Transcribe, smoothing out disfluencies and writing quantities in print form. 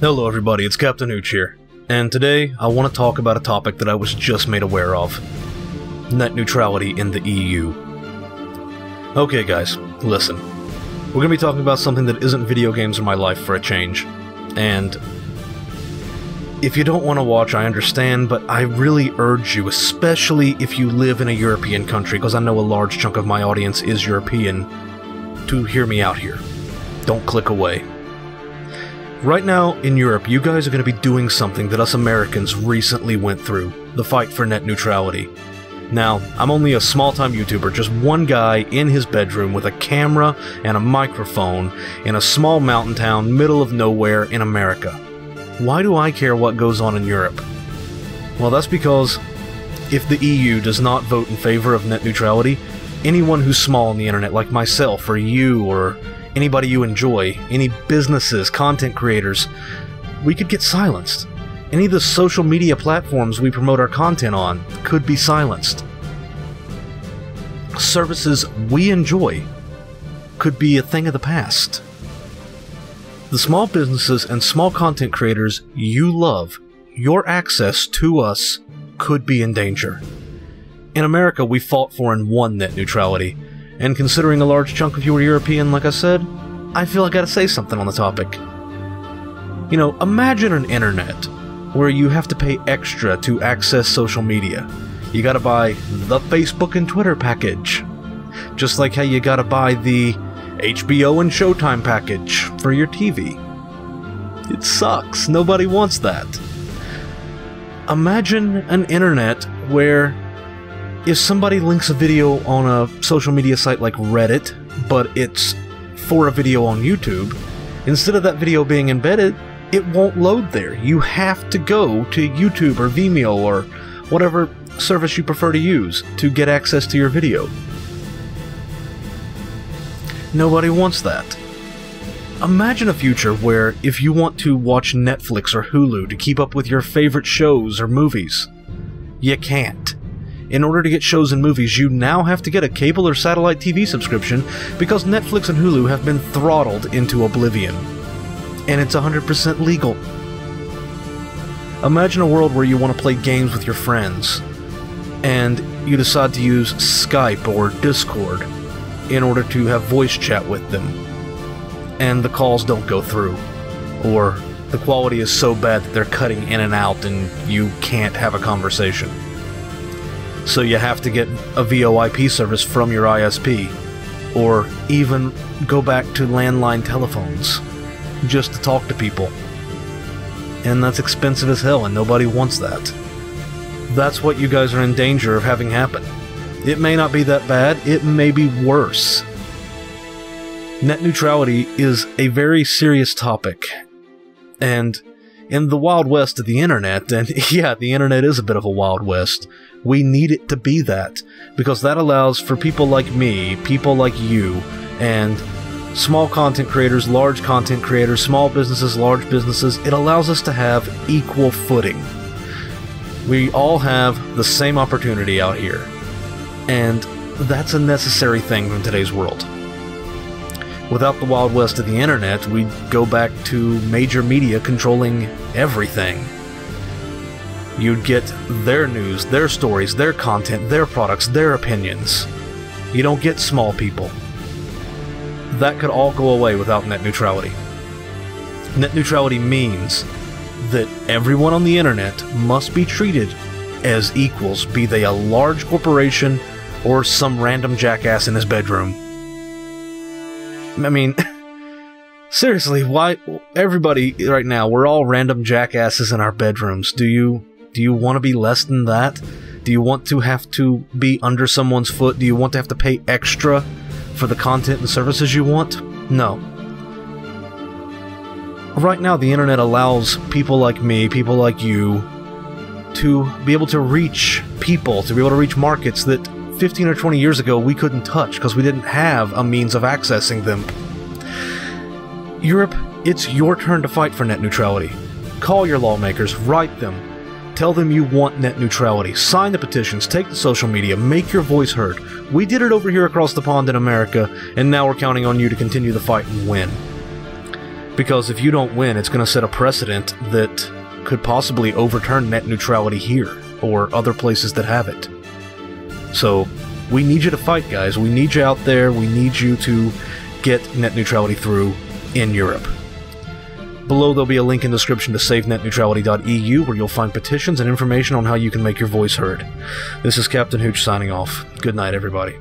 Hello everybody, it's Captain Hooch here, and today I want to talk about a topic that I was just made aware of. Net neutrality in the EU. Okay guys, listen. We're going to be talking about something that isn't video games or my life for a change. And if you don't want to watch, I understand, but I really urge you, especially if you live in a European country, because I know a large chunk of my audience is European, to hear me out here. Don't click away. Right now, in Europe, you guys are going to be doing something that us Americans recently went through, the fight for net neutrality. Now, I'm only a small-time YouTuber, just one guy in his bedroom with a camera and a microphone in a small mountain town, middle of nowhere in America. Why do I care what goes on in Europe? Well, that's because if the EU does not vote in favor of net neutrality, anyone who's small on the internet, like myself or you or anybody you enjoy, any businesses, content creators, we could get silenced. Any of the social media platforms we promote our content on could be silenced. Services we enjoy could be a thing of the past. The small businesses and small content creators you love, your access to us could be in danger. In America, we fought for and won net neutrality, and considering a large chunk of you are European, like I said, I feel I gotta say something on the topic. You know, imagine an internet where you have to pay extra to access social media. You gotta buy the Facebook and Twitter package. Just like how you gotta buy the HBO and Showtime package for your TV. It sucks. Nobody wants that. Imagine an internet where if somebody links a video on a social media site like Reddit, but it's for a video on YouTube, instead of that video being embedded, it won't load there. You have to go to YouTube or Vimeo or whatever service you prefer to use to get access to your video. Nobody wants that. Imagine a future where if you want to watch Netflix or Hulu to keep up with your favorite shows or movies, you can't. In order to get shows and movies, you now have to get a cable or satellite TV subscription because Netflix and Hulu have been throttled into oblivion. And it's 100% legal. Imagine a world where you want to play games with your friends, and you decide to use Skype or Discord in order to have voice chat with them, and the calls don't go through, or the quality is so bad that they're cutting in and out and you can't have a conversation. So you have to get a VoIP service from your ISP, or even go back to landline telephones just to talk to people. And that's expensive as hell, and nobody wants that. That's what you guys are in danger of having happen. It may not be that bad, it may be worse. Net neutrality is a very serious topic, and in the Wild West of the internet, and yeah, the internet is a bit of a Wild West, we need it to be that, because that allows for people like me, people like you, and small content creators, large content creators, small businesses, large businesses, it allows us to have equal footing. We all have the same opportunity out here, and that's a necessary thing in today's world. Without the Wild West of the internet, we'd go back to major media controlling everything. You'd get their news, their stories, their content, their products, their opinions. You don't get small people. That could all go away without net neutrality. Net neutrality means that everyone on the internet must be treated as equals, be they a large corporation or some random jackass in his bedroom. I mean, seriously, why? Everybody right now, we're all random jackasses in our bedrooms. Do you want to be less than that? Do you want to have to be under someone's foot? Do you want to have to pay extra for the content and services you want? No. Right now, the internet allows people like me, people like you, to be able to reach people, to be able to reach markets that 15 or 20 years ago we couldn't touch because we didn't have a means of accessing them. Europe, it's your turn to fight for net neutrality. Call your lawmakers, write them, tell them you want net neutrality, sign the petitions, take to social media, make your voice heard. We did it over here across the pond in America, and now we're counting on you to continue the fight and win. Because if you don't win, it's going to set a precedent that could possibly overturn net neutrality here, or other places that have it. So, we need you to fight, guys. We need you out there. We need you to get net neutrality through in Europe. Below there'll be a link in the description to SaveNetNeutrality.eu, where you'll find petitions and information on how you can make your voice heard. This is Captain Hooch signing off. Good night, everybody.